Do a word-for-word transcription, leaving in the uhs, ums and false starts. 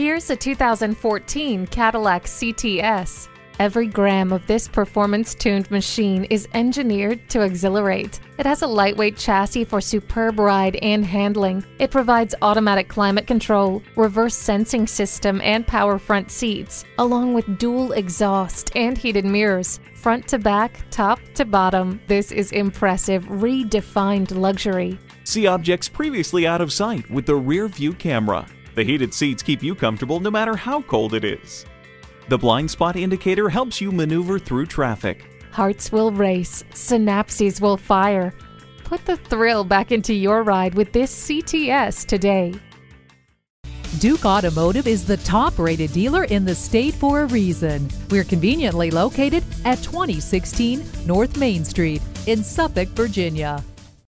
Here's a two thousand fourteen Cadillac C T S. Every gram of this performance-tuned machine is engineered to exhilarate. It has a lightweight chassis for superb ride and handling. It provides automatic climate control, reverse sensing system, and power front seats, along with dual exhaust and heated mirrors. Front to back, top to bottom, this is impressive, redefined luxury. See objects previously out of sight with the rear view camera. The heated seats keep you comfortable no matter how cold it is. The blind spot indicator helps you maneuver through traffic. Hearts will race, synapses will fire. Put the thrill back into your ride with this C T S today. Duke Automotive is the top-rated dealer in the state for a reason. We're conveniently located at twenty sixteen North Main Street in Suffolk, Virginia.